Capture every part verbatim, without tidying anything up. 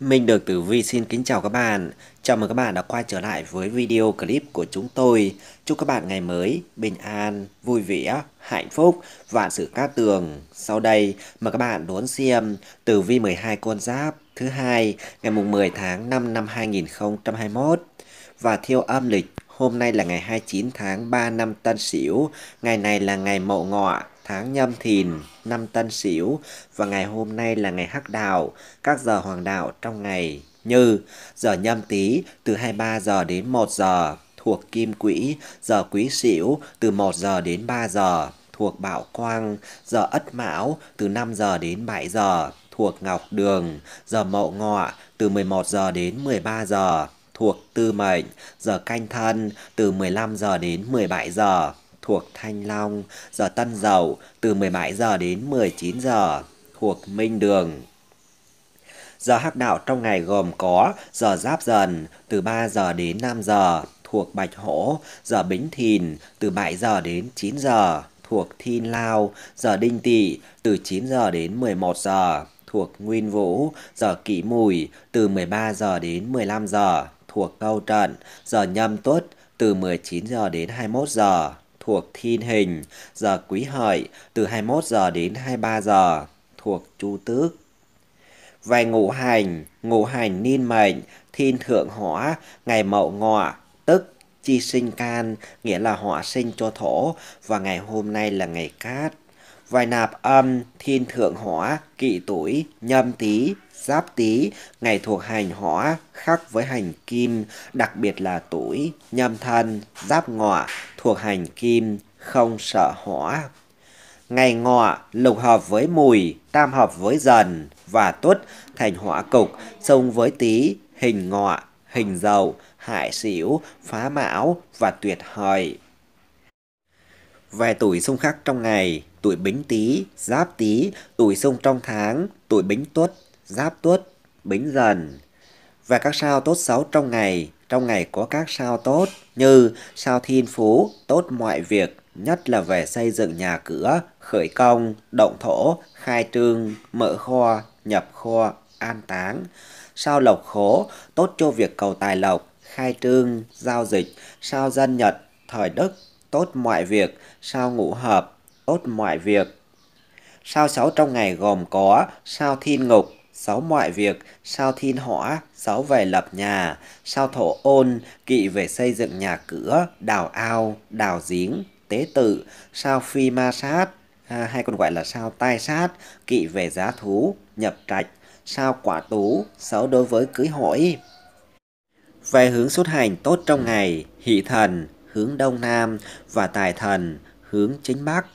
Minh Đường Tử Vi xin kính chào các bạn. Chào mừng các bạn đã quay trở lại với video clip của chúng tôi. Chúc các bạn ngày mới bình an, vui vẻ, hạnh phúc, vạn sự cát tường. Sau đây mà các bạn đón xem Tử Vi mười hai con giáp thứ hai ngày mùng mười tháng năm năm hai nghìn không trăm hai mươi mốt và theo âm lịch. Hôm nay là ngày hai mươi chín tháng ba năm Tân Sửu, ngày này là ngày Mậu Ngọ, tháng Nhâm Thìn, năm Tân Sửu và ngày hôm nay là ngày Hắc Đạo. Các giờ hoàng đạo trong ngày như giờ Nhâm Tý từ hai mươi ba giờ đến một giờ thuộc Kim Quỹ, giờ Quý Sửu từ một giờ đến ba giờ thuộc Bảo Quang, giờ Ất Mão từ năm giờ đến bảy giờ thuộc Ngọc Đường, giờ Mậu Ngọ từ mười một giờ đến mười ba giờ thuộc Tư Mệnh, giờ Canh Thân từ mười lăm giờ đến mười bảy giờ thuộc Thanh Long, giờ Tân Dậu từ mười bảy giờ đến mười chín giờ thuộc Minh Đường. Giờ hắc đạo trong ngày gồm có giờ Giáp Dần từ ba giờ đến năm giờ thuộc Bạch Hổ, giờ Bính Thìn từ bảy giờ đến chín giờ thuộc Thiên Lao, giờ Đinh Tỵ từ chín giờ đến mười một giờ thuộc Nguyên Vũ, giờ Kỷ Mùi từ mười ba giờ đến mười lăm giờ thuộc Câu Trận, giờ Nhâm Tuất từ mười chín giờ đến hai mươi mốt giờ thuộc Thiên Hình, giờ Quý Hợi từ hai mươi mốt giờ đến hai mươi ba giờ thuộc Chu Tước. Về ngũ hành, ngũ hành niên mệnh, thiên thượng hỏa, ngày Mậu Ngọ tức chi sinh can, nghĩa là hỏa sinh cho thổ và ngày hôm nay là ngày cát. Vài nạp âm thiên thượng hỏa kỵ tuổi Nhâm Tý, Giáp Tý, ngày thuộc hành hỏa khắc với hành kim, đặc biệt là tuổi Nhâm Thân, Giáp Ngọ thuộc hành kim, không sợ hỏa. Ngày Ngọ lục hợp với Mùi, tam hợp với Dần và Tuất thành hỏa cục, xung với Tý, hình Ngọ, hình Dậu, hại Sửu, phá Mão và tuyệt Hợi. Về tuổi xung khắc trong ngày, tuổi Bính Tý, Giáp Tý, tuổi xung trong tháng, tuổi Bính Tuất, Giáp Tuất, Bính Dần. Và các sao tốt xấu trong ngày, trong ngày có các sao tốt như sao Thiên Phú, tốt mọi việc, nhất là về xây dựng nhà cửa, khởi công, động thổ, khai trương, mở kho, nhập kho, an táng. Sao Lộc Khố, tốt cho việc cầu tài lộc, khai trương, giao dịch. Sao Dân Nhật, thời Đức, tốt mọi việc. Sao Ngũ Hợp, tốt mọi việc. Sao xấu trong ngày gồm có sao Thiên Ngục, xấu mọi việc, sao Thiên Hỏa, xấu về lập nhà, sao Thổ Ôn, kỵ về xây dựng nhà cửa, đào ao, đào giếng, tế tự, sao Phi Ma Sát, à, hay còn gọi là sao Tai Sát, kỵ về giá thú, nhập trạch, sao Quả Tú, xấu đối với cưới hỏi. Về hướng xuất hành tốt trong ngày, Hỷ Thần hướng Đông Nam và Tài Thần hướng Chính Bắc.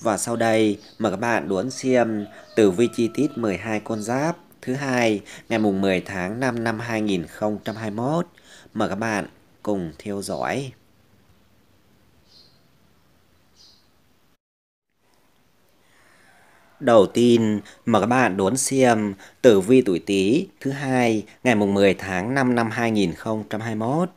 Và sau đây mời các bạn đón xem tử vi chi tiết mười hai con giáp thứ hai ngày mùng mười tháng năm năm hai nghìn không trăm hai mươi mốt. Mời các bạn cùng theo dõi. Đầu tiên mời các bạn đón xem tử vi tuổi Tý thứ hai ngày mùng mười tháng năm năm hai nghìn không trăm hai mươi mốt.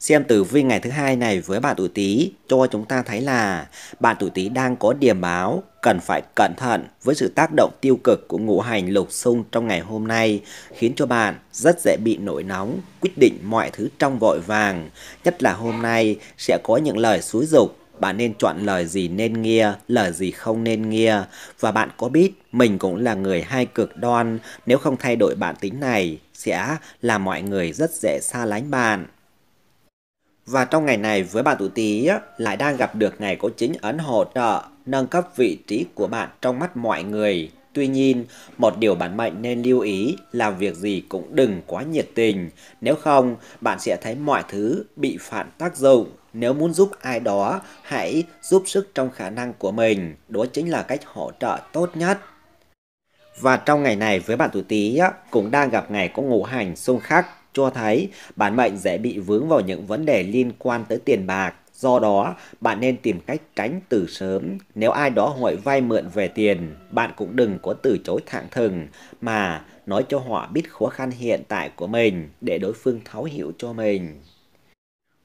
Xem tử vi ngày thứ hai này với bạn tuổi Tý cho chúng ta thấy là bạn tuổi Tý đang có điểm báo cần phải cẩn thận với sự tác động tiêu cực của ngũ hành lục xung trong ngày hôm nay, khiến cho bạn rất dễ bị nổi nóng, quyết định mọi thứ trong vội vàng. Nhất là hôm nay sẽ có những lời xúi giục bạn nên chọn lời gì nên nghe, lời gì không nên nghe. Và bạn có biết mình cũng là người hay cực đoan, nếu không thay đổi bản tính này sẽ làm mọi người rất dễ xa lánh bạn. Và trong ngày này với bạn tuổi Tý lại đang gặp được ngày có chính ấn hỗ trợ nâng cấp vị trí của bạn trong mắt mọi người. Tuy nhiên, một điều bản mệnh nên lưu ý, làm việc gì cũng đừng quá nhiệt tình, nếu không bạn sẽ thấy mọi thứ bị phản tác dụng. Nếu muốn giúp ai đó, hãy giúp sức trong khả năng của mình, đó chính là cách hỗ trợ tốt nhất. Và trong ngày này với bạn tuổi Tý cũng đang gặp ngày có ngũ hành xung khắc, cho thấy bản mệnh dễ bị vướng vào những vấn đề liên quan tới tiền bạc, Do đó, bạn nên tìm cách tránh từ sớm. Nếu ai đó hỏi vay mượn về tiền, bạn cũng đừng có từ chối thẳng thừng, mà nói cho họ biết khó khăn hiện tại của mình để đối phương thấu hiểu cho mình.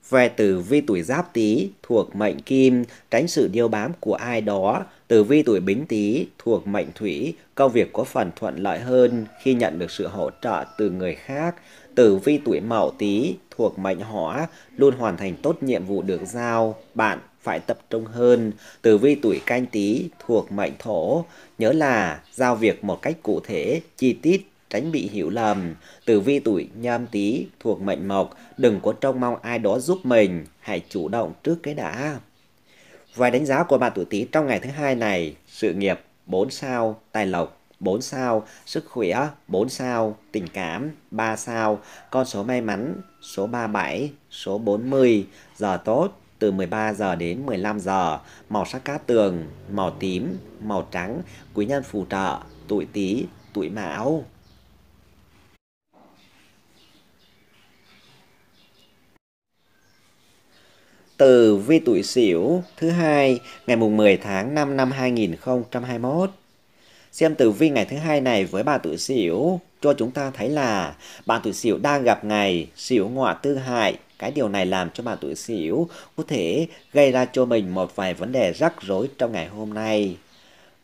Về tử vi tuổi Giáp Tý thuộc mệnh Kim, tránh sự điêu bám của ai đó. Tử vi tuổi Bính Tý thuộc mệnh Thủy, công việc có phần thuận lợi hơn khi nhận được sự hỗ trợ từ người khác. Tử vi tuổi Mậu Tý thuộc mệnh Hỏa, luôn hoàn thành tốt nhiệm vụ được giao, bạn phải tập trung hơn. Tử vi tuổi Canh Tý thuộc mệnh Thổ, nhớ là giao việc một cách cụ thể, chi tiết, tránh bị hiểu lầm. Tử vi tuổi Nhâm Tý thuộc mệnh Mộc, đừng có trông mong ai đó giúp mình, hãy chủ động trước cái đã. Vài đánh giá của bạn tuổi Tý trong ngày thứ hai này: sự nghiệp bốn sao, tài lộc bốn sao, sức khỏe bốn sao, tình cảm ba sao, con số may mắn số ba mươi bảy, số bốn mươi, giờ tốt từ mười ba giờ đến mười lăm giờ, màu sắc cát tường màu tím, màu trắng, quý nhân phù trợ tuổi Tý, tuổi Mão. Tử vi tuổi Sửu thứ hai ngày mùng mười tháng năm năm hai nghìn không trăm hai mươi mốt. Xem tử vi ngày thứ hai này với bạn tuổi Sửu cho chúng ta thấy là bạn tuổi Sửu đang gặp ngày Sửu Ngọ Tư Hại. Cái điều này làm cho bạn tuổi Sửu có thể gây ra cho mình một vài vấn đề rắc rối trong ngày hôm nay.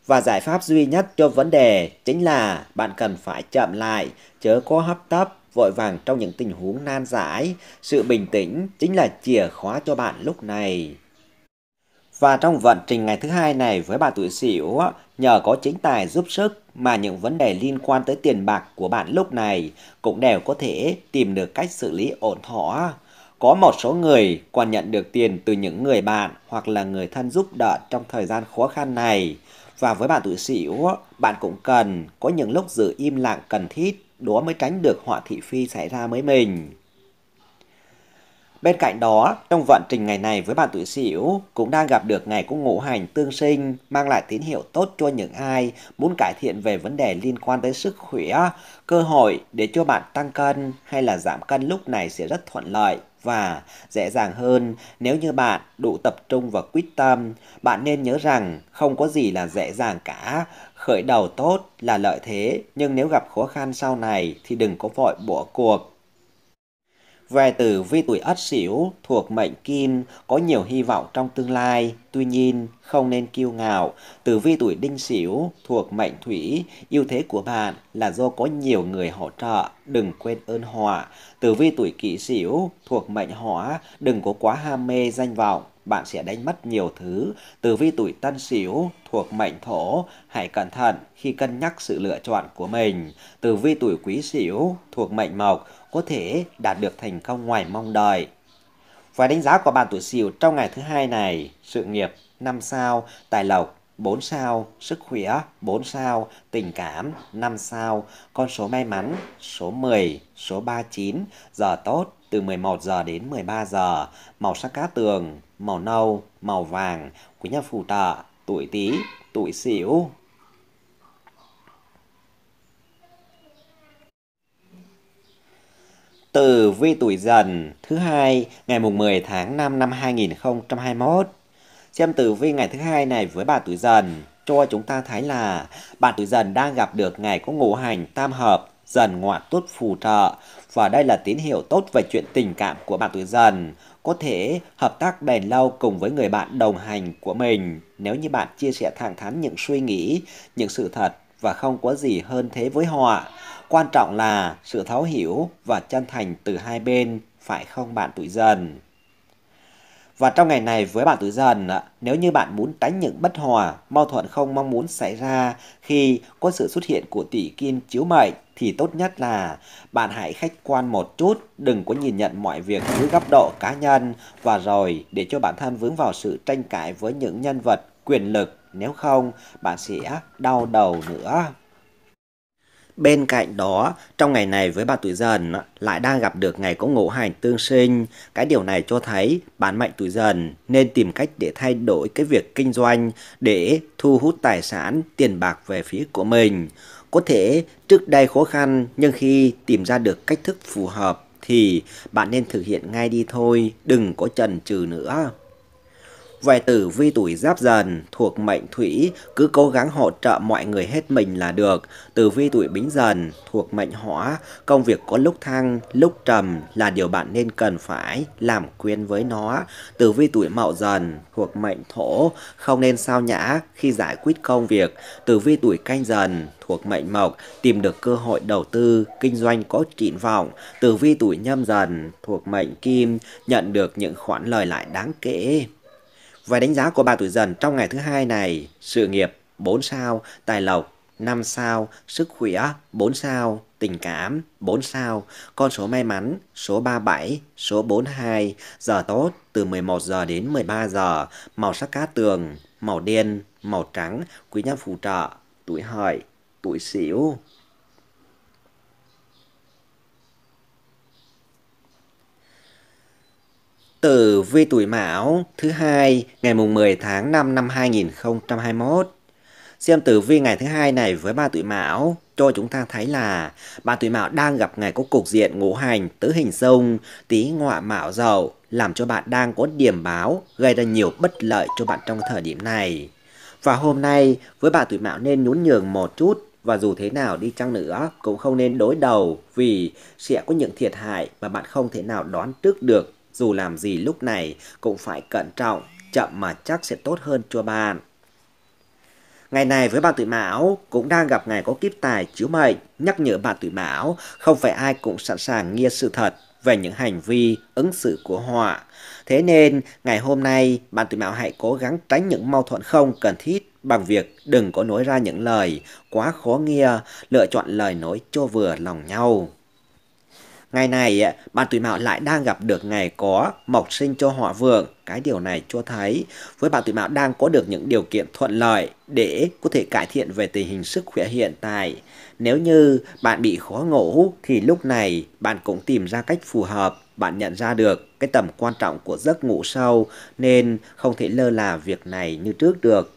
Và giải pháp duy nhất cho vấn đề chính là bạn cần phải chậm lại, chớ có hấp tấp, vội vàng trong những tình huống nan giải. Sự bình tĩnh chính là chìa khóa cho bạn lúc này. Và trong vận trình ngày thứ hai này với bạn tuổi Sửu, nhờ có chính tài giúp sức mà những vấn đề liên quan tới tiền bạc của bạn lúc này cũng đều có thể tìm được cách xử lý ổn thỏa. Có một số người còn nhận được tiền từ những người bạn hoặc là người thân giúp đỡ trong thời gian khó khăn này. Và với bạn tuổi Sửu, bạn cũng cần có những lúc giữ im lặng cần thiết, đó mới tránh được họa thị phi xảy ra với mình. Bên cạnh đó, trong vận trình ngày này với bạn tuổi Sửu cũng đang gặp được ngày cung ngũ hành tương sinh, mang lại tín hiệu tốt cho những ai muốn cải thiện về vấn đề liên quan tới sức khỏe. Cơ hội để cho bạn tăng cân hay là giảm cân lúc này sẽ rất thuận lợi và dễ dàng hơn nếu như bạn đủ tập trung và quyết tâm. Bạn nên nhớ rằng không có gì là dễ dàng cả. Khởi đầu tốt là lợi thế, nhưng nếu gặp khó khăn sau này thì đừng có vội bỏ cuộc. Về tử vi tuổi Ất Sửu thuộc mệnh Kim, có nhiều hy vọng trong tương lai, tuy nhiên không nên kiêu ngạo. Tử vi tuổi Đinh Sửu thuộc mệnh Thủy, ưu thế của bạn là do có nhiều người hỗ trợ, đừng quên ơn họ. Tử vi tuổi Kỷ Sửu thuộc mệnh Hỏa, đừng có quá ham mê danh vọng, bạn sẽ đánh mất nhiều thứ. Tử vi tuổi Tân Sửu thuộc mệnh Thổ, hãy cẩn thận khi cân nhắc sự lựa chọn của mình. Tử vi tuổi Quý Sửu thuộc mệnh Mộc, có thể đạt được thành công ngoài mong đợi. Và đánh giá của bạn tuổi Sửu trong ngày thứ hai này: sự nghiệp năm sao, tài lộc bốn sao, sức khỏe bốn sao, tình cảm năm sao, con số may mắn số mười, số ba mươi chín, giờ tốt từ mười một giờ đến mười ba giờ, màu sắc cát tường màu nâu, màu vàng, quý nhân phù trợ tuổi Tý, tuổi Sửu. Tử vi tuổi Dần thứ hai ngày mùng mười tháng năm năm hai nghìn không trăm hai mươi mốt. Xem tử vi ngày thứ hai này với bạn tuổi Dần cho chúng ta thấy là bạn tuổi Dần đang gặp được ngày có ngũ hành tam hợp, Dần Ngọ Tuất phù trợ, và đây là tín hiệu tốt về chuyện tình cảm của bạn tuổi Dần. Có thể hợp tác bền lâu cùng với người bạn đồng hành của mình nếu như bạn chia sẻ thẳng thắn những suy nghĩ, những sự thật và không có gì hơn thế với họ. Quan trọng là sự thấu hiểu và chân thành từ hai bên, phải không bạn tuổi Dần? Và trong ngày này với bạn tuổi Dần, nếu như bạn muốn tránh những bất hòa, mâu thuẫn không mong muốn xảy ra khi có sự xuất hiện của tỷ kim chiếu mệnh, thì tốt nhất là bạn hãy khách quan một chút, đừng có nhìn nhận mọi việc dưới góc độ cá nhân và rồi để cho bản thân vướng vào sự tranh cãi với những nhân vật quyền lực, nếu không bạn sẽ đau đầu nữa. Bên cạnh đó, trong ngày này với bạn tuổi Dần lại đang gặp được ngày có ngũ hành tương sinh. Cái điều này cho thấy bản mệnh tuổi Dần nên tìm cách để thay đổi cái việc kinh doanh để thu hút tài sản, tiền bạc về phía của mình. Có thể trước đây khó khăn, nhưng khi tìm ra được cách thức phù hợp thì bạn nên thực hiện ngay đi thôi, đừng có chần chừ nữa. Về tử vi tuổi Giáp Dần thuộc mệnh Thủy, cứ cố gắng hỗ trợ mọi người hết mình là được. Tử vi tuổi Bính Dần thuộc mệnh Hỏa, công việc có lúc thăng, lúc trầm là điều bạn nên cần phải làm quen với nó. Tử vi tuổi Mậu Dần thuộc mệnh Thổ, không nên sao nhã khi giải quyết công việc. Tử vi tuổi Canh Dần thuộc mệnh Mộc, tìm được cơ hội đầu tư, kinh doanh có triển vọng. Tử vi tuổi Nhâm Dần thuộc mệnh Kim, nhận được những khoản lời lại đáng kể. Và đánh giá của bà tuổi Dần trong ngày thứ hai này: sự nghiệp bốn sao, tài lộc năm sao, sức khỏe bốn sao, tình cảm bốn sao. Con số may mắn số ba mươi bảy, số bốn mươi hai, giờ tốt từ mười một giờ đến mười ba giờ, màu sắc cát tường, màu đen, màu trắng, quý nhân phù trợ, tuổi Hợi, tuổi Sửu. Tử vi tuổi Mão thứ hai ngày mùng mười tháng năm năm hai nghìn không trăm hai mươi mốt. Xem tử vi ngày thứ hai này với ba tuổi Mão cho chúng ta thấy là ba tuổi Mão đang gặp ngày có cục diện ngũ hành tứ hình xung, Tý, Ngọ, Mão, Dậu, làm cho bạn đang có điểm báo gây ra nhiều bất lợi cho bạn trong thời điểm này. Và hôm nay với ba tuổi Mão nên nhún nhường một chút, và dù thế nào đi chăng nữa cũng không nên đối đầu, vì sẽ có những thiệt hại mà bạn không thể nào đoán trước được. Dù làm gì lúc này cũng phải cẩn trọng, chậm mà chắc sẽ tốt hơn cho bạn. Ngày này với bạn tuổi Mão cũng đang gặp ngày có kiếp tài chiếu mệnh, nhắc nhở bạn tuổi Mão không phải ai cũng sẵn sàng nghe sự thật về những hành vi, ứng xử của họ. Thế nên ngày hôm nay bạn tuổi Mão hãy cố gắng tránh những mâu thuẫn không cần thiết bằng việc đừng có nói ra những lời quá khó nghe, lựa chọn lời nói cho vừa lòng nhau. Ngày này, bạn tuổi Mão lại đang gặp được ngày có mộc sinh cho họ Vượng. Cái điều này cho thấy với bạn tuổi Mão đang có được những điều kiện thuận lợi để có thể cải thiện về tình hình sức khỏe hiện tại. Nếu như bạn bị khó ngủ thì lúc này bạn cũng tìm ra cách phù hợp. Bạn nhận ra được cái tầm quan trọng của giấc ngủ sâu nên không thể lơ là việc này như trước được.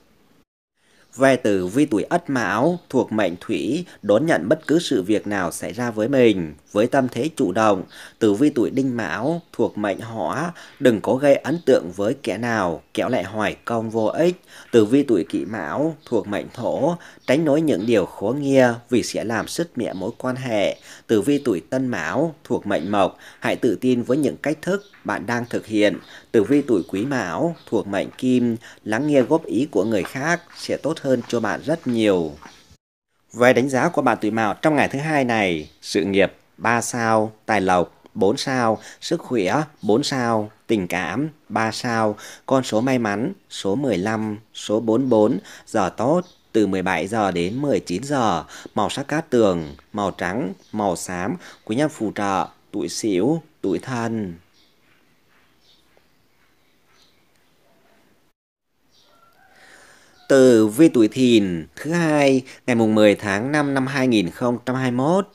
Về tử vi tuổi Ất Mão thuộc mệnh Thủy, đón nhận bất cứ sự việc nào xảy ra với mình với tâm thế chủ động. Tử vi tuổi Đinh Mão thuộc mệnh Hỏa, đừng có gây ấn tượng với kẻ nào, kẻo lại hoài công vô ích. Tử vi tuổi Kỷ Mão thuộc mệnh Thổ, tránh nói những điều khó nghe vì sẽ làm sứt mẻ mối quan hệ. Tử vi tuổi Tân Mão thuộc mệnh Mộc, hãy tự tin với những cách thức bạn đang thực hiện. Tử vi tuổi Quý Mão thuộc mệnh Kim, lắng nghe góp ý của người khác sẽ tốt hơn cho bạn rất nhiều. Về đánh giá của bạn tuổi Mão trong ngày thứ hai này: sự nghiệp ba sao, tài lộc bốn sao, sức khỏe bốn sao, tình cảm ba sao, con số may mắn số mười lăm, số bốn mươi bốn, giờ tốt từ mười bảy giờ đến mười chín giờ, màu sắc cát tường, màu trắng, màu xám, quý nhân phù trợ, tuổi Sửu, tuổi Thân. Tử vi tuổi Thìn thứ hai ngày mùng mười tháng năm năm hai nghìn không trăm hai mươi mốt.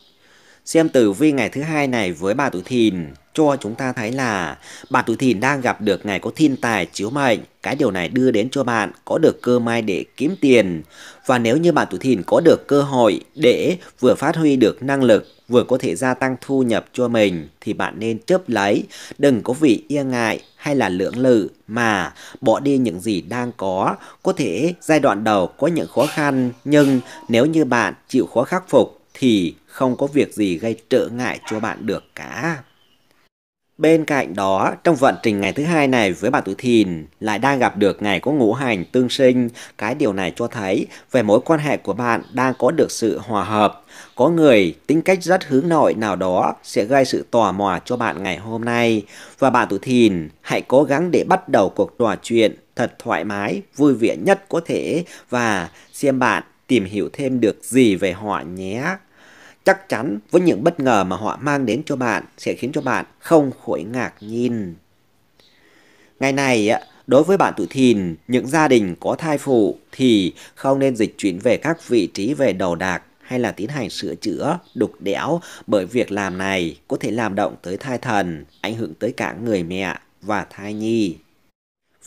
Xem tử vi ngày thứ hai này với bà tuổi Thìn cho chúng ta thấy là bà tuổi Thìn đang gặp được ngày có thiên tài chiếu mệnh. Cái điều này đưa đến cho bạn có được cơ may để kiếm tiền. Và nếu như bạn tuổi Thìn có được cơ hội để vừa phát huy được năng lực, vừa có thể gia tăng thu nhập cho mình thì bạn nên chớp lấy, đừng có vì e ngại hay là lưỡng lự mà bỏ đi những gì đang có. Có thể giai đoạn đầu có những khó khăn, nhưng nếu như bạn chịu khó khắc phục thì không có việc gì gây trở ngại cho bạn được cả. Bên cạnh đó, trong vận trình ngày thứ hai này với bạn tuổi Thìn lại đang gặp được ngày có ngũ hành tương sinh. Cái điều này cho thấy về mối quan hệ của bạn đang có được sự hòa hợp. Có người tính cách rất hướng nội nào đó sẽ gây sự tò mò cho bạn ngày hôm nay. Và bạn tuổi Thìn hãy cố gắng để bắt đầu cuộc trò chuyện thật thoải mái, vui vẻ nhất có thể, và xem bạn tìm hiểu thêm được gì về họ nhé. Chắc chắn với những bất ngờ mà họ mang đến cho bạn sẽ khiến cho bạn không khỏi ngạc nhiên. Ngày này, đối với bạn tuổi Thìn, những gia đình có thai phụ thì không nên dịch chuyển về các vị trí về đầu đạc hay là tiến hành sửa chữa, đục đẽo, bởi việc làm này có thể làm động tới thai thần, ảnh hưởng tới cả người mẹ và thai nhi.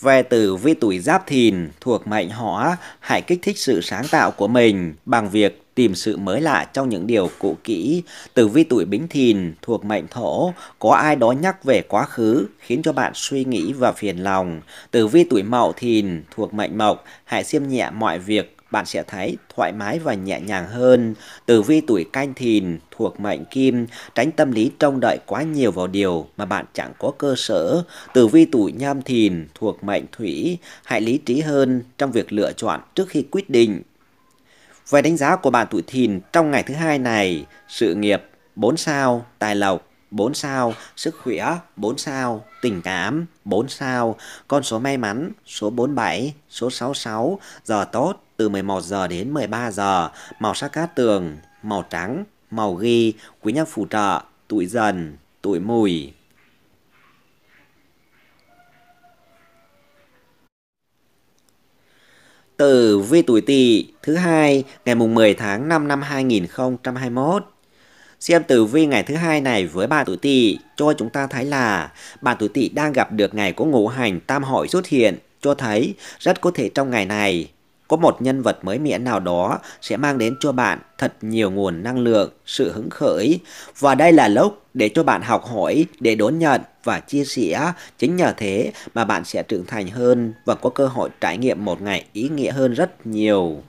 Về tử vi tuổi Giáp Thìn thuộc mệnh Hỏa, hãy kích thích sự sáng tạo của mình bằng việc tìm sự mới lạ trong những điều cũ kỹ. Tử vi tuổi Bính Thìn thuộc mệnh Thổ, có ai đó nhắc về quá khứ khiến cho bạn suy nghĩ và phiền lòng. Tử vi tuổi Mậu Thìn thuộc mệnh Mộc, hãy xem nhẹ mọi việc, bạn sẽ thấy thoải mái và nhẹ nhàng hơn. Tử vi tuổi Canh Thìn thuộc mệnh Kim, tránh tâm lý trông đợi quá nhiều vào điều mà bạn chẳng có cơ sở. Tử vi tuổi Nhâm Thìn thuộc mệnh Thủy, hãy lý trí hơn trong việc lựa chọn trước khi quyết định. Về đánh giá của bạn tuổi Thìn trong ngày thứ hai này, sự nghiệp bốn sao, tài lộc bốn sao, sức khỏe bốn sao, tình cảm bốn sao, con số may mắn số bốn mươi bảy, số sáu mươi sáu, giờ tốt từ mười một giờ đến mười ba giờ, màu sắc cát tường, màu trắng, màu ghi, quý nhân phù trợ, tuổi Dần, tuổi Mùi. Tử vi tuổi Tỵ thứ hai ngày mùng mười tháng năm năm hai nghìn không trăm hai mươi mốt. Xem tử vi ngày thứ hai này với bạn tuổi Tỵ cho chúng ta thấy là bạn tuổi Tỵ đang gặp được ngày có ngũ hành tam hội xuất hiện, cho thấy rất có thể trong ngày này có một nhân vật mới mẻ nào đó sẽ mang đến cho bạn thật nhiều nguồn năng lượng, sự hứng khởi. Và đây là lúc để cho bạn học hỏi, để đón nhận và chia sẻ. Chính nhờ thế mà bạn sẽ trưởng thành hơn và có cơ hội trải nghiệm một ngày ý nghĩa hơn rất nhiều.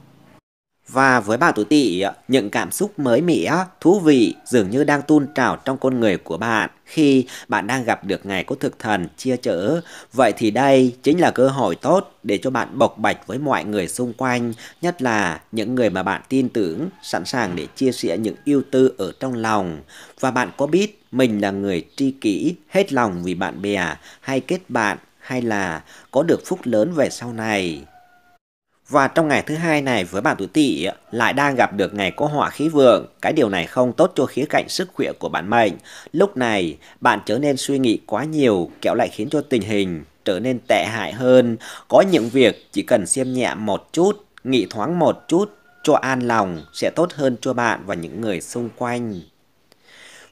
Và với bạn tuổi Tỵ, những cảm xúc mới mẻ, thú vị dường như đang tuôn trào trong con người của bạn khi bạn đang gặp được ngày có thực thần chia chở. Vậy thì đây chính là cơ hội tốt để cho bạn bộc bạch với mọi người xung quanh, nhất là những người mà bạn tin tưởng, sẵn sàng để chia sẻ những ưu tư ở trong lòng. Và bạn có biết mình là người tri kỷ, hết lòng vì bạn bè hay kết bạn, hay là có được phúc lớn về sau này. Và trong ngày thứ hai này với bạn tuổi Tỵ lại đang gặp được ngày có hỏa khí vượng. Cái điều này không tốt cho khía cạnh sức khỏe của bản mệnh. Lúc này bạn trở nên suy nghĩ quá nhiều, kẻo lại khiến cho tình hình trở nên tệ hại hơn. Có những việc chỉ cần xem nhẹ một chút, nghĩ thoáng một chút cho an lòng sẽ tốt hơn cho bạn và những người xung quanh.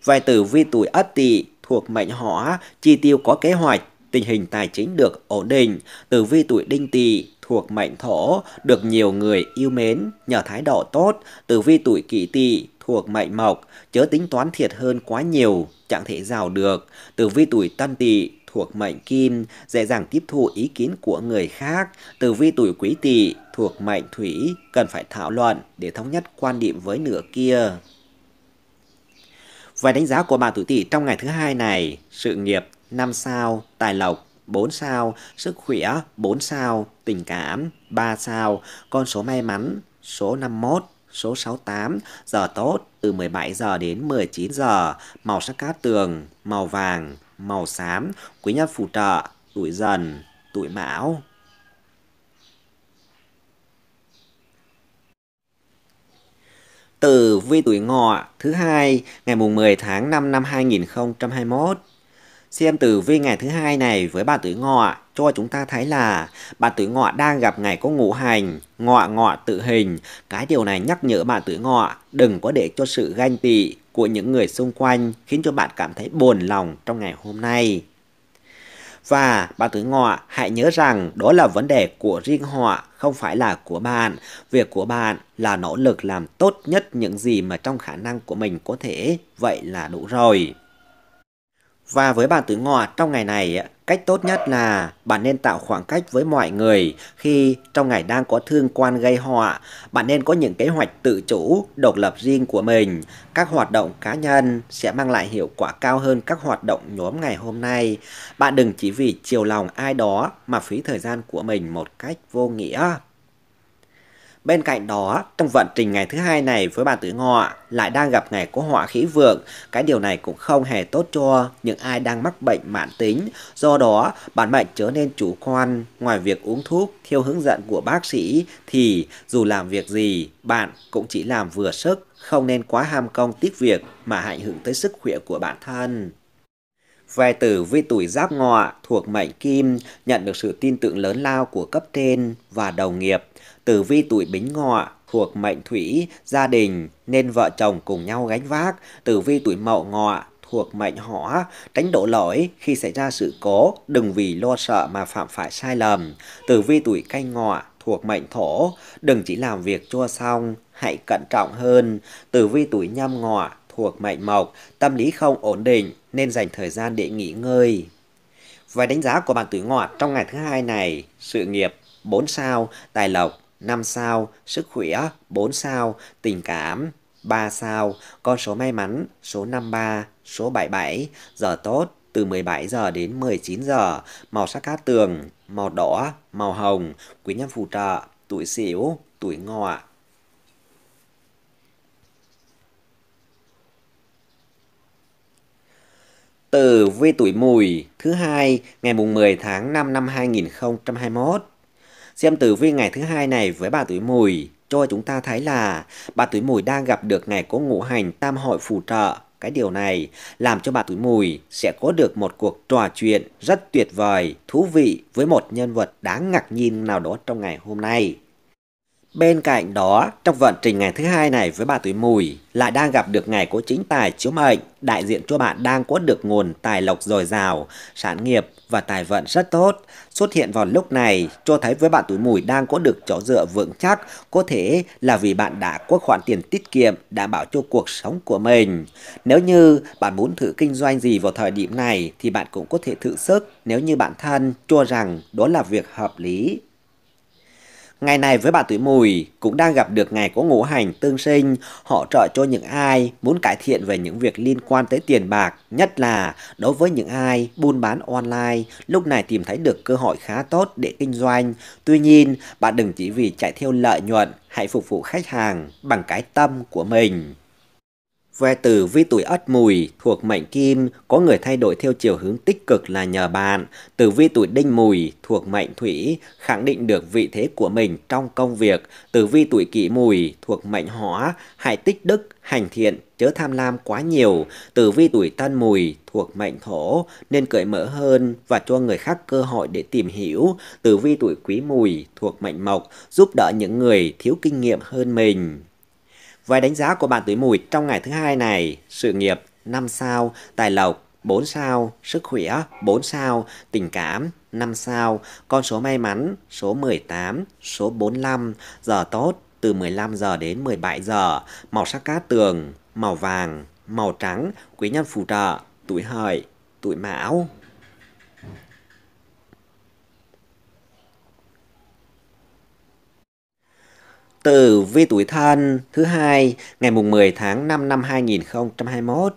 Về tử vi tuổi Ất Tỵ thuộc mệnh Hỏa, chi tiêu có kế hoạch, tình hình tài chính được ổn định. Tử vi tuổi Đinh Tỵ thuộc mệnh Thổ, được nhiều người yêu mến nhờ thái độ tốt. Tử vi tuổi Kỷ Tỵ thuộc mệnh Mộc, chớ tính toán thiệt hơn quá nhiều, chẳng thể giàu được. Tử vi tuổi Tân Tỵ thuộc mệnh Kim, dễ dàng tiếp thu ý kiến của người khác. Tử vi tuổi Quý Tỵ thuộc mệnh Thủy, cần phải thảo luận để thống nhất quan điểm với nửa kia. Và đánh giá của bạn tuổi Tỵ trong ngày thứ hai này, sự nghiệp năm sao, tài lộc bốn sao, sức khỏe bốn sao, tình cảm ba sao, con số may mắn số năm mươi mốt, số sáu mươi tám, giờ tốt từ mười bảy giờ đến mười chín giờ, màu sắc cát tường, màu vàng, màu xám, quý nhân phù trợ, tuổi Dần, tuổi Mão. Tử vi tuổi Ngọ thứ hai ngày mùng mười tháng năm năm hai nghìn không trăm hai mươi mốt. Xem tử vi ngày thứ hai này với bạn tuổi Ngọ cho chúng ta thấy là bạn tuổi Ngọ đang gặp ngày có ngũ hành Ngọ Ngọ tự hình. Cái điều này nhắc nhở bạn tuổi Ngọ đừng có để cho sự ganh tị của những người xung quanh khiến cho bạn cảm thấy buồn lòng trong ngày hôm nay. Và bạn tuổi Ngọ hãy nhớ rằng đó là vấn đề của riêng họ, không phải là của bạn. Việc của bạn là nỗ lực làm tốt nhất những gì mà trong khả năng của mình có thể, vậy là đủ rồi. Và với bạn tuổi Ngọ trong ngày này, cách tốt nhất là bạn nên tạo khoảng cách với mọi người khi trong ngày đang có thương quan gây họa. Bạn nên có những kế hoạch tự chủ, độc lập riêng của mình. Các hoạt động cá nhân sẽ mang lại hiệu quả cao hơn các hoạt động nhóm ngày hôm nay. Bạn đừng chỉ vì chiều lòng ai đó mà phí thời gian của mình một cách vô nghĩa. Bên cạnh đó, trong vận trình ngày thứ hai này với bạn tuổi Ngọ lại đang gặp ngày có họa khí vượng. Cái điều này cũng không hề tốt cho những ai đang mắc bệnh mãn tính. Do đó, bạn mệnh trở nên chủ quan. Ngoài việc uống thuốc theo hướng dẫn của bác sĩ thì dù làm việc gì, bạn cũng chỉ làm vừa sức, không nên quá ham công tiếc việc mà ảnh hưởng tới sức khỏe của bản thân. Về tử vi tuổi Giáp Ngọ thuộc mệnh Kim, nhận được sự tin tưởng lớn lao của cấp trên và đồng nghiệp. Tử vi tuổi Bính Ngọ thuộc mệnh Thủy, gia đình nên vợ chồng cùng nhau gánh vác. Tử vi tuổi Mậu Ngọ thuộc mệnh Hỏa, tránh đổ lỗi khi xảy ra sự cố, đừng vì lo sợ mà phạm phải sai lầm. Tử vi tuổi Canh Ngọ thuộc mệnh Thổ, đừng chỉ làm việc cho xong, hãy cẩn trọng hơn. Tử vi tuổi Nhâm Ngọ thuộc mệnh Mộc, tâm lý không ổn định nên dành thời gian để nghỉ ngơi. Vài đánh giá của bạn tuổi Ngọ trong ngày thứ hai này: sự nghiệp bốn sao, tài lộc năm sao, sức khỏe bốn sao, tình cảm ba sao, con số may mắn số năm mươi ba, số bảy mươi bảy, giờ tốt từ mười bảy giờ đến mười chín giờ, màu sắc cát tường màu đỏ, màu hồng, quý nhân phù trợ tuổi Sửu, tuổi Ngọ. Tử vi tuổi Mùi thứ hai ngày mùng mười tháng năm năm hai nghìn không trăm hai mươi mốt. Xem tử vi ngày thứ hai này với bà tuổi Mùi cho chúng ta thấy là bà tuổi Mùi đang gặp được ngày có ngũ hành tam hội phù trợ. Cái điều này làm cho bà tuổi Mùi sẽ có được một cuộc trò chuyện rất tuyệt vời, thú vị với một nhân vật đáng ngạc nhiên nào đó trong ngày hôm nay. Bên cạnh đó, trong vận trình ngày thứ hai này với bà tuổi Mùi lại đang gặp được ngày có chính tài chiếu mệnh, đại diện cho bạn đang có được nguồn tài lộc dồi dào, sản nghiệp và tài vận rất tốt. Xuất hiện vào lúc này cho thấy với bạn tuổi Mùi đang có được chỗ dựa vững chắc, có thể là vì bạn đã có khoản tiền tiết kiệm đảm bảo cho cuộc sống của mình. Nếu như bạn muốn thử kinh doanh gì vào thời điểm này thì bạn cũng có thể thử sức nếu như bản thân cho rằng đó là việc hợp lý. Ngày này với bạn tuổi Mùi cũng đang gặp được ngày có ngũ hành tương sinh, hỗ trợ cho những ai muốn cải thiện về những việc liên quan tới tiền bạc, nhất là đối với những ai buôn bán online, lúc này tìm thấy được cơ hội khá tốt để kinh doanh. Tuy nhiên, bạn đừng chỉ vì chạy theo lợi nhuận, hãy phục vụ khách hàng bằng cái tâm của mình. Về tử vi tuổi Ất Mùi thuộc mệnh Kim, có người thay đổi theo chiều hướng tích cực là nhờ bạn. Tử vi tuổi Đinh Mùi thuộc mệnh Thủy, khẳng định được vị thế của mình trong công việc. Tử vi tuổi Kỷ Mùi thuộc mệnh Hỏa, hãy tích đức, hành thiện, chớ tham lam quá nhiều. Tử vi tuổi Tân Mùi thuộc mệnh Thổ, nên cởi mở hơn và cho người khác cơ hội để tìm hiểu. Tử vi tuổi Quý Mùi thuộc mệnh Mộc, giúp đỡ những người thiếu kinh nghiệm hơn mình. Vài đánh giá của bạn tuổi Mùi trong ngày thứ hai này: sự nghiệp năm sao, tài lộc bốn sao, sức khỏe bốn sao, tình cảm năm sao, con số may mắn số mười tám, số bốn mươi lăm, giờ tốt từ mười lăm giờ đến mười bảy giờ, màu sắc cát tường màu vàng, màu trắng, quý nhân phù trợ tuổi Hợi, tuổi Mão. Tử vi tuổi Thân thứ hai ngày mùng mười tháng năm năm hai nghìn không trăm hai mươi mốt.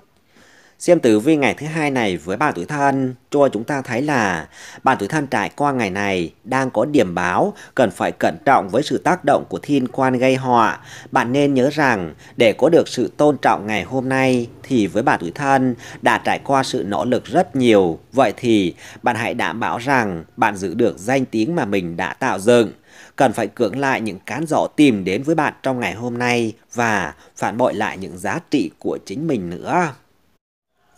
Xem tử vi ngày thứ hai này với bà tuổi Thân cho chúng ta thấy là bà tuổi Thân trải qua ngày này đang có điểm báo cần phải cẩn trọng với sự tác động của thiên quan gây họa. Bạn nên nhớ rằng để có được sự tôn trọng ngày hôm nay thì với bà tuổi Thân đã trải qua sự nỗ lực rất nhiều. Vậy thì bạn hãy đảm bảo rằng bạn giữ được danh tiếng mà mình đã tạo dựng. Cần phải cưỡng lại những cám dỗ tìm đến với bạn trong ngày hôm nay và phản bội lại những giá trị của chính mình nữa.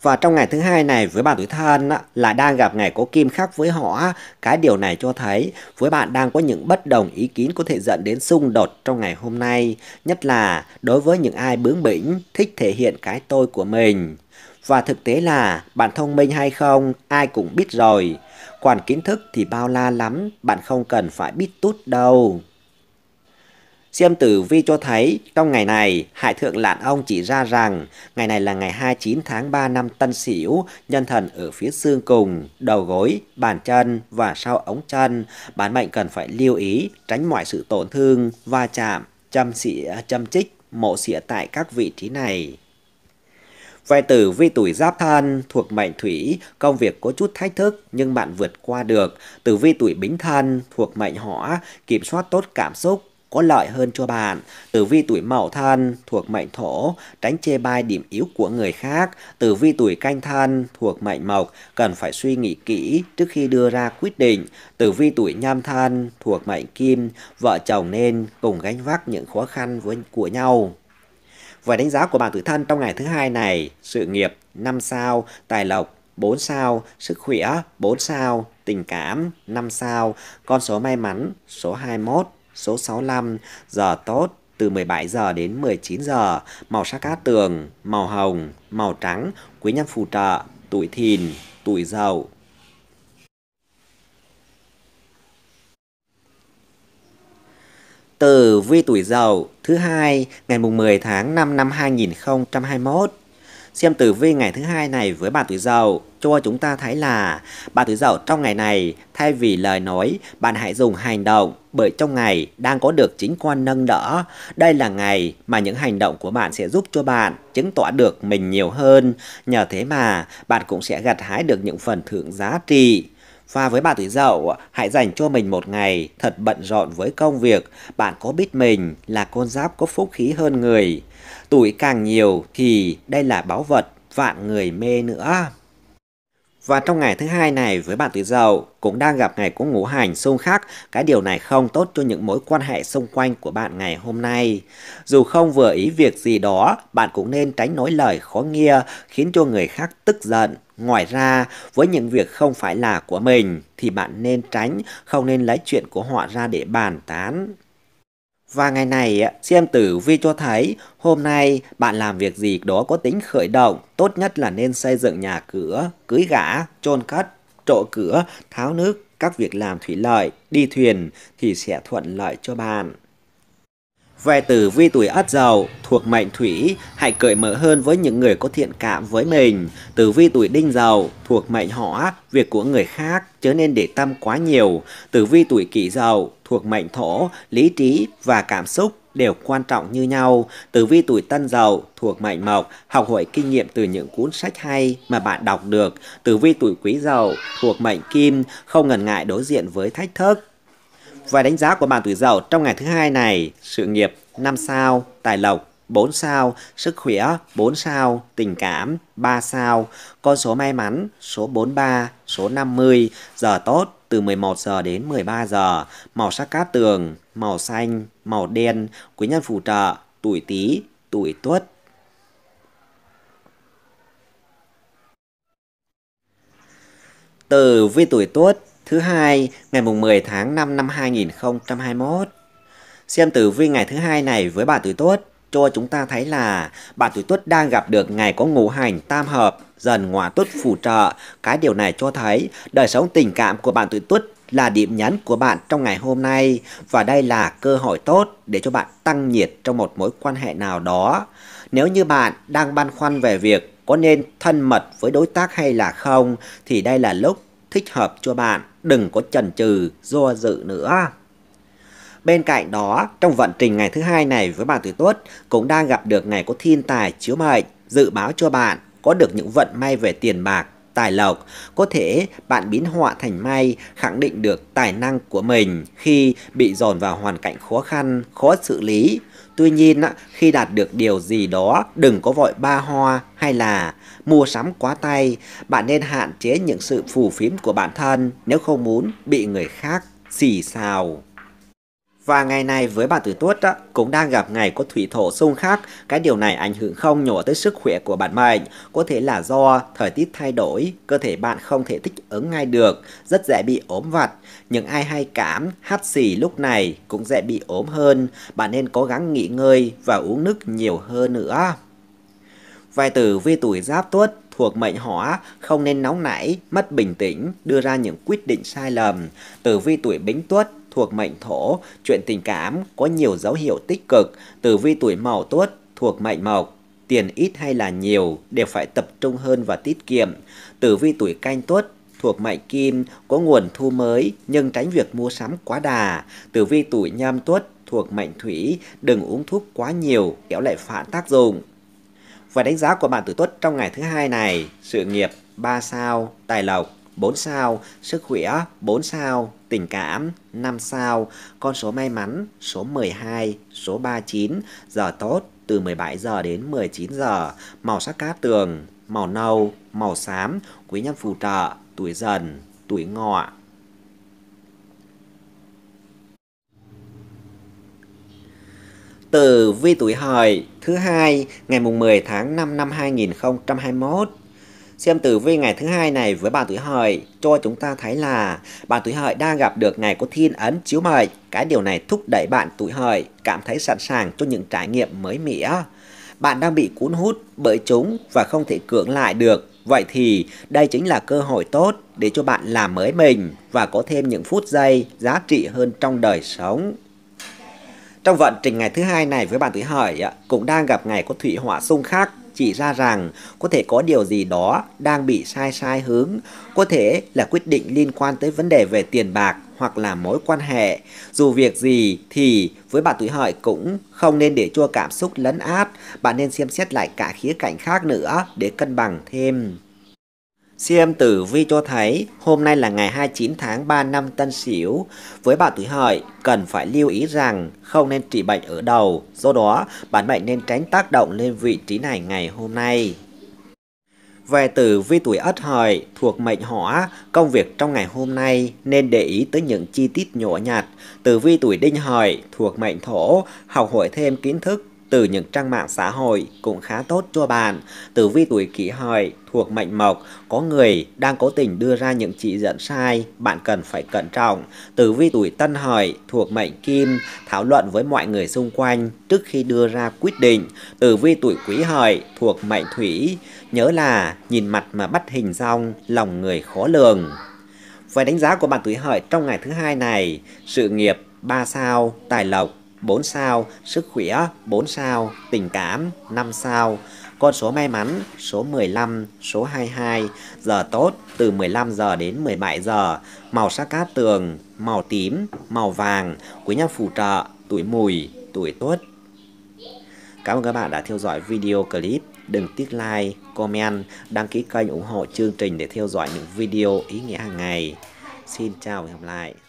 Và trong ngày thứ hai này với bạn tuổi Thân là đang gặp ngày có kim khắc với Hỏa. Cái điều này cho thấy với bạn đang có những bất đồng ý kiến có thể dẫn đến xung đột trong ngày hôm nay, nhất là đối với những ai bướng bỉnh, thích thể hiện cái tôi của mình. Và thực tế là bạn thông minh hay không ai cũng biết rồi. Còn kiến thức thì bao la lắm, bạn không cần phải biết tút đâu. Xem tử vi cho thấy trong ngày này, Hải Thượng Lãn Ông chỉ ra rằng ngày này là ngày hai mươi chín tháng ba năm Tân Sửu, nhân thần ở phía xương cùng, đầu gối, bàn chân và sau ống chân. Bản mệnh cần phải lưu ý tránh mọi sự tổn thương, va chạm, châm xỉa, châm chích, mổ xỉa tại các vị trí này. Về tử vi tuổi Giáp Thân thuộc mệnh Thủy, công việc có chút thách thức nhưng bạn vượt qua được. Tử vi tuổi Bính Thân thuộc mệnh Hỏa, kiểm soát tốt cảm xúc có lợi hơn cho bạn. Tử vi tuổi Mậu Thân thuộc mệnh Thổ, tránh chê bai điểm yếu của người khác. Tử vi tuổi Canh Thân thuộc mệnh Mộc, cần phải suy nghĩ kỹ trước khi đưa ra quyết định. Tử vi tuổi Nhâm Thân thuộc mệnh Kim, vợ chồng nên cùng gánh vác những khó khăn với của nhau. Và đánh giá của bạn tuổi Thân trong ngày thứ hai này: sự nghiệp năm sao, tài lộc bốn sao, sức khỏe bốn sao, tình cảm năm sao, con số may mắn số hai mươi mốt, số sáu mươi lăm, giờ tốt từ mười bảy giờ đến mười chín giờ, màu sắc cát tường màu hồng, màu trắng, quý nhân phù trợ tuổi Thìn, tuổi Dậu. Tử vi tuổi Dậu thứ hai ngày mùng mười tháng năm năm hai nghìn không trăm hai mươi mốt. Xem tử vi ngày thứ hai này với bạn tuổi Dậu cho chúng ta thấy là bạn tuổi Dậu trong ngày này thay vì lời nói, bạn hãy dùng hành động, bởi trong ngày đang có được chính quan nâng đỡ. Đây là ngày mà những hành động của bạn sẽ giúp cho bạn chứng tỏ được mình nhiều hơn, nhờ thế mà bạn cũng sẽ gặt hái được những phần thưởng giá trị. Và với bạn tuổi Dậu, hãy dành cho mình một ngày thật bận rộn với công việc. Bạn có biết mình là con giáp có phúc khí hơn người. Tuổi càng nhiều thì đây là báu vật vạn người mê nữa. Và trong ngày thứ hai này với bạn tuổi Dậu cũng đang gặp ngày có ngũ hành xung khắc. Cái điều này không tốt cho những mối quan hệ xung quanh của bạn ngày hôm nay. Dù không vừa ý việc gì đó, bạn cũng nên tránh nói lời khó nghe khiến cho người khác tức giận. Ngoài ra, với những việc không phải là của mình thì bạn nên tránh, không nên lấy chuyện của họ ra để bàn tán. Và ngày này, xem tử vi cho thấy hôm nay bạn làm việc gì đó có tính khởi động, tốt nhất là nên xây dựng nhà cửa, cưới gả, chôn cất, trộ cửa, tháo nước, các việc làm thủy lợi, đi thuyền thì sẽ thuận lợi cho bạn. Về tử vi tuổi Ất Dậu thuộc mệnh Thủy, hãy cởi mở hơn với những người có thiện cảm với mình. Tử vi tuổi Đinh Dậu thuộc mệnh Hỏa, việc của người khác chớ nên để tâm quá nhiều. Tử vi tuổi Kỷ Dậu thuộc mệnh Thổ, lý trí và cảm xúc đều quan trọng như nhau. Tử vi tuổi Tân Dậu thuộc mệnh Mộc, học hỏi kinh nghiệm từ những cuốn sách hay mà bạn đọc được. Tử vi tuổi Quý Dậu thuộc mệnh Kim, không ngần ngại đối diện với thách thức. Và đánh giá của bạn tuổi Dậu trong ngày thứ hai này: sự nghiệp năm sao, tài lộc bốn sao, sức khỏe bốn sao, tình cảm ba sao, con số may mắn số bốn mươi ba, số năm mươi, giờ tốt từ mười một giờ đến mười ba giờ, màu sắc cát tường màu xanh, màu đen, quý nhân phù trợ tuổi Tý, tuổi Tuất. Tử vi tuổi Tuất thứ hai ngày mùng mười tháng năm năm hai nghìn không trăm hai mươi mốt. Xem tử vi ngày thứ hai này với bạn tuổi Tuất cho chúng ta thấy là bạn tuổi Tuất đang gặp được ngày có ngũ hành tam hợp, dần Ngọ Tuất phù trợ. Cái điều này cho thấy đời sống tình cảm của bạn tuổi Tuất là điểm nhấn của bạn trong ngày hôm nay, và đây là cơ hội tốt để cho bạn tăng nhiệt trong một mối quan hệ nào đó. Nếu như bạn đang băn khoăn về việc có nên thân mật với đối tác hay là không thì đây là lúc thích hợp cho bạn, đừng có chần chừ do dự nữa. Bên cạnh đó, trong vận trình ngày thứ hai này với bạn tuổi Tuất cũng đang gặp được ngày có thiên tài chiếu mệnh, dự báo cho bạn có được những vận may về tiền bạc, tài lộc. Có thể bạn biến họa thành may, khẳng định được tài năng của mình khi bị dồn vào hoàn cảnh khó khăn, khó xử lý. Tuy nhiên, khi đạt được điều gì đó, đừng có vội ba hoa hay là mua sắm quá tay. Bạn nên hạn chế những sự phù phiếm của bản thân nếu không muốn bị người khác xì xào. Và ngày này với bạn tuổi Tuất cũng đang gặp ngày có thủy thổ xung khắc. Cái điều này ảnh hưởng không nhỏ tới sức khỏe của bạn mệnh. Có thể là do thời tiết thay đổi, cơ thể bạn không thể thích ứng ngay được, rất dễ bị ốm vặt. Những ai hay cảm, hắt xì lúc này cũng dễ bị ốm hơn. Bạn nên cố gắng nghỉ ngơi và uống nước nhiều hơn nữa. Về tử vi tuổi Giáp Tuất thuộc mệnh Hỏa, không nên nóng nảy, mất bình tĩnh, đưa ra những quyết định sai lầm. Tử vi tuổi Bính Tuất thuộc mệnh Thổ, chuyện tình cảm có nhiều dấu hiệu tích cực. Tử vi tuổi Mậu Tuất thuộc mệnh Mộc, tiền ít hay là nhiều đều phải tập trung hơn và tiết kiệm. Tử vi tuổi Canh Tuất thuộc mệnh Kim, có nguồn thu mới nhưng tránh việc mua sắm quá đà. Tử vi tuổi Nhâm Tuất thuộc mệnh Thủy, đừng uống thuốc quá nhiều kéo lại phản tác dụng. Và đánh giá của bạn tuổi Tuất trong ngày thứ hai này: sự nghiệp ba sao, tài lộc bốn sao, sức khỏe bốn sao, tình cảm năm sao, con số may mắn số mười hai, số ba mươi chín, giờ tốt từ mười bảy giờ đến mười chín giờ, màu sắc cát tường màu nâu, màu xám, quý nhân phù trợ tuổi Dần, tuổi Ngọ. Tử vi tuổi Hợi thứ hai ngày mùng mười tháng năm năm hai nghìn không trăm hai mươi mốt. Xem tử vi ngày thứ hai này với bạn tuổi Hợi cho chúng ta thấy là bạn tuổi Hợi đang gặp được ngày có thiên ấn chiếu mệnh. Cái điều này thúc đẩy bạn tuổi Hợi cảm thấy sẵn sàng cho những trải nghiệm mới mẻ. Bạn đang bị cuốn hút bởi chúng và không thể cưỡng lại được. Vậy thì đây chính là cơ hội tốt để cho bạn làm mới mình và có thêm những phút giây giá trị hơn trong đời sống. Trong vận trình ngày thứ hai này với bạn Tử Hợi cũng đang gặp ngày có thủy hỏa xung khắc, chỉ ra rằng có thể có điều gì đó đang bị sai sai hướng, có thể là quyết định liên quan tới vấn đề về tiền bạc hoặc là mối quan hệ. Dù việc gì thì với bạn Tuổi Hợi cũng không nên để cho cảm xúc lấn át, bạn nên xem xét lại cả khía cạnh khác nữa để cân bằng thêm. Xem tử vi cho thấy hôm nay là ngày hai mươi chín tháng ba năm Tân Sửu. Với bạn Tuổi Hợi cần phải lưu ý rằng không nên trị bệnh ở đầu, do đó bạn mệnh nên tránh tác động lên vị trí này ngày hôm nay. Về tử vi tuổi Ất Hợi thuộc mệnh Hỏa, công việc trong ngày hôm nay nên để ý tới những chi tiết nhỏ nhặt. Tử vi tuổi Đinh Hợi thuộc mệnh Thổ, học hỏi thêm kiến thức từ những trang mạng xã hội cũng khá tốt cho bạn. Tử vi tuổi Kỷ Hợi thuộc mệnh Mộc, có người đang cố tình đưa ra những chỉ dẫn sai, bạn cần phải cẩn trọng. Tử vi tuổi Tân Hợi thuộc mệnh Kim, thảo luận với mọi người xung quanh trước khi đưa ra quyết định. Tử vi tuổi Quý Hợi thuộc mệnh Thủy, nhớ là nhìn mặt mà bắt hình dong, lòng người khó lường. Về đánh giá của bạn Tuổi Hợi trong ngày thứ hai này, sự nghiệp ba sao, tài lộc bốn sao, sức khỏe bốn sao, tình cảm năm sao. Con số may mắn số mười lăm, số hai mươi hai, giờ tốt từ mười lăm giờ đến mười bảy giờ, màu sắc cát tường, màu tím, màu vàng, quý nhân phù trợ, tuổi Mùi, tuổi Tuất. Cảm ơn các bạn đã theo dõi video clip. Đừng tiếc like, comment, đăng ký kênh ủng hộ chương trình để theo dõi những video ý nghĩa hàng ngày. Xin chào và hẹn gặp lại.